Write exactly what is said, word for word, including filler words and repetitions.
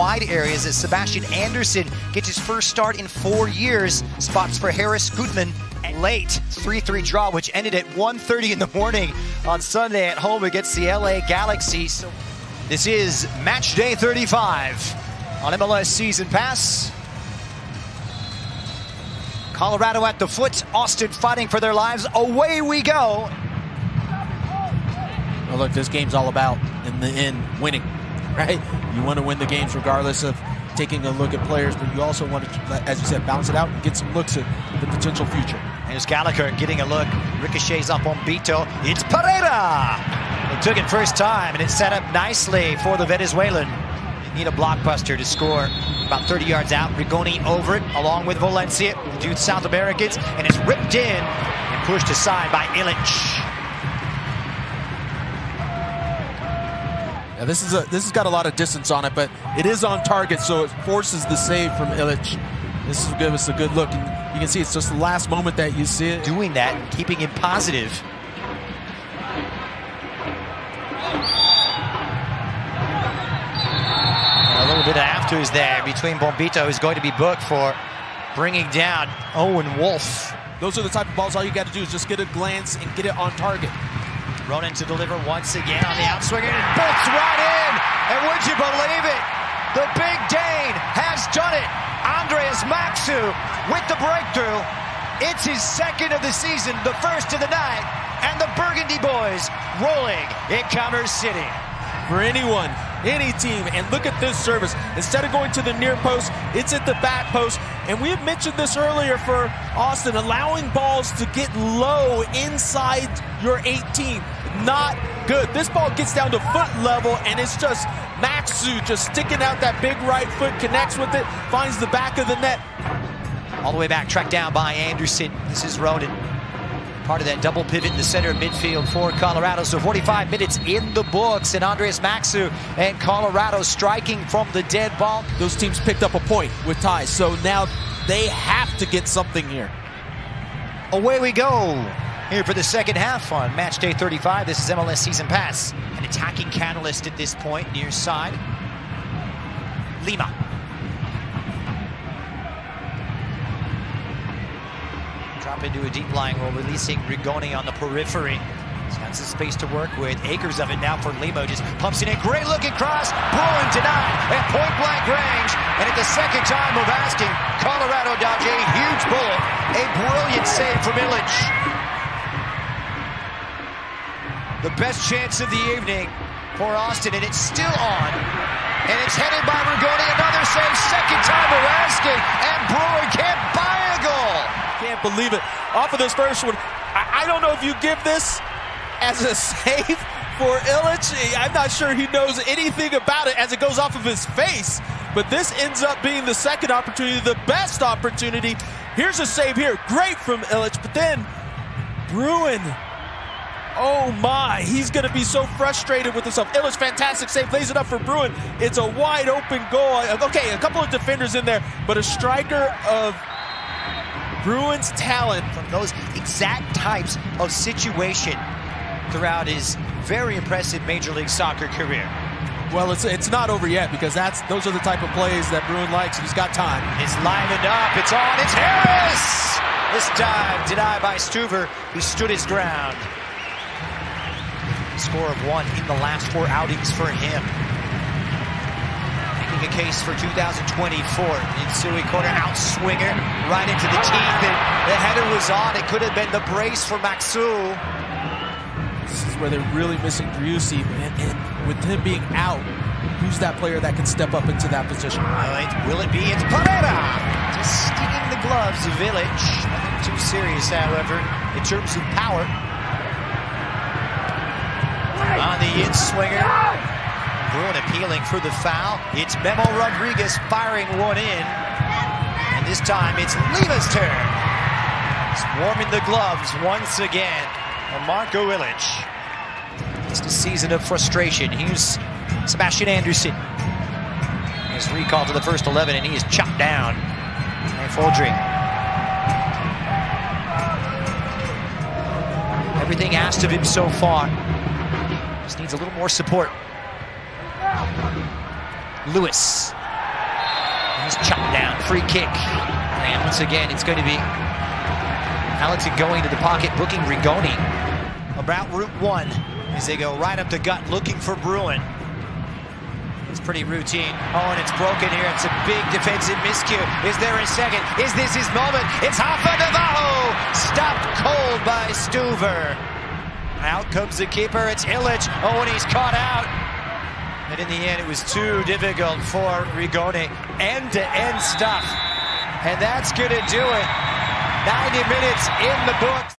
wide areas as Sebastian Anderson gets his first start in four years. Spots for Harris Goodman. Late three three draw, which ended at one thirty in the morning on Sunday at home against the L A Galaxy. So this is match day thirty-five on M L S Season Pass. Colorado at the foot, Austin fighting for their lives. Away we go. Well, look, this game's all about, in the end, winning, right? You want to win the games regardless of taking a look at players, but you also want to, as you said, bounce it out and get some looks at the potential future. Here's Gallagher getting a look. Ricochets up on Bombito. It's Pereira! They took it first time, and it's set up nicely for the Venezuelan. They need a blockbuster to score about thirty yards out. Rigoni over it, along with Valencia, the two South Americans, and it's ripped in and pushed aside by Ilic. Now this is a this has got a lot of distance on it, but it is on target, so it forces the save from Ilic. This will give us a good look. And you can see it's just the last moment that you see it. Doing that, keeping it positive. And a little bit of afters there between Bombito, who's going to be booked for bringing down Owen Wolf. Those are the type of balls all you got to do is just get a glance and get it on target. Ronan to deliver once again on the outswing, and it bolts right in. And would you believe it? The Big Dane has done it. Andreas Maxsø with the breakthrough. It's his second of the season, the first of the night, and the Burgundy Boys rolling in Commerce City. For anyone, any team, and look at this service. Instead of going to the near post, it's at the back post. And we had mentioned this earlier for Austin, allowing balls to get low inside your eighteen. Not good. This ball gets down to foot level, and it's just Maxsø just sticking out that big right foot, connects with it, finds the back of the net. All the way back, tracked down by Anderson. This is Roden. Part of that double pivot in the center of midfield for Colorado. So forty-five minutes in the books, and Andreas Maxsø and Colorado striking from the dead ball. Those teams picked up a point with ties, so now they have to get something here. Away we go here for the second half on match day thirty-five. This is M L S Season Pass. An attacking catalyst at this point, near side. Lima. Drop into a deep line while releasing Rigoni on the periphery. He's got some space to work with. Acres of it now for Lima. Just pumps it in. Great looking cross. Bruin denied at point blank range. And at the second time of asking, Colorado dodge a huge bullet. A brilliant save from Ilic. The best chance of the evening for Austin, and it's still on. And it's headed by Rigoni. Another save. Second time of asking. And Bruin can't buy a goal. Can't believe it. Off of this first one, I, I don't know if you give this as a save for Ilic. I'm not sure he knows anything about it as it goes off of his face. But this ends up being the second opportunity, the best opportunity. Here's a save here. Great from Ilic, but then Bruin. Oh my, he's going to be so frustrated with himself. Ilic, fantastic save, lays it up for Bruin. It's a wide open goal. Okay, a couple of defenders in there, but a striker of Bruin's talent from those exact types of situation throughout his very impressive Major League Soccer career. Well, it's it's not over yet, because that's those are the type of plays that Bruin likes. He's got time. It's livened up. It's on. It's Harris! This time denied by Stuver, who stood his ground. Score of one in the last four outings for him. A case for two thousand twenty-four. Insui corner out swinger right into the teeth, and the header was on. It could have been the brace for Maxsø. This is where they're really missing Driussi, and, and with him being out, who's that player that can step up into that position? Well, it, will it be? It's Pereira! Just stinging the gloves of Ilic. Nothing too serious, however, in terms of power. On the in swinger. Bruin appealing for the foul. It's Memo Rodriguez firing one in. And this time it's Lima's turn. He's warming the gloves once again. Marko Ilic. It's the season of frustration. Here's Sebastian Anderson. He's recalled to the first eleven, and he is chopped down by Foldry. Everything asked of him so far. Just needs a little more support. Lewis has chopped down. Free kick. And once again, it's going to be Alex going to the pocket, booking Rigoni. About route one as they go right up the gut, looking for Bruin. It's pretty routine. Oh, and it's broken here. It's a big defensive miscue. Is there a second? Is this his moment? It's Rafa Navajo! Stopped cold by Stuver. Out comes the keeper. It's Ilic. Oh, and he's caught out. And in the end, it was too difficult for Rigoni. End-to-end stuff. And that's going to do it. ninety minutes in the books.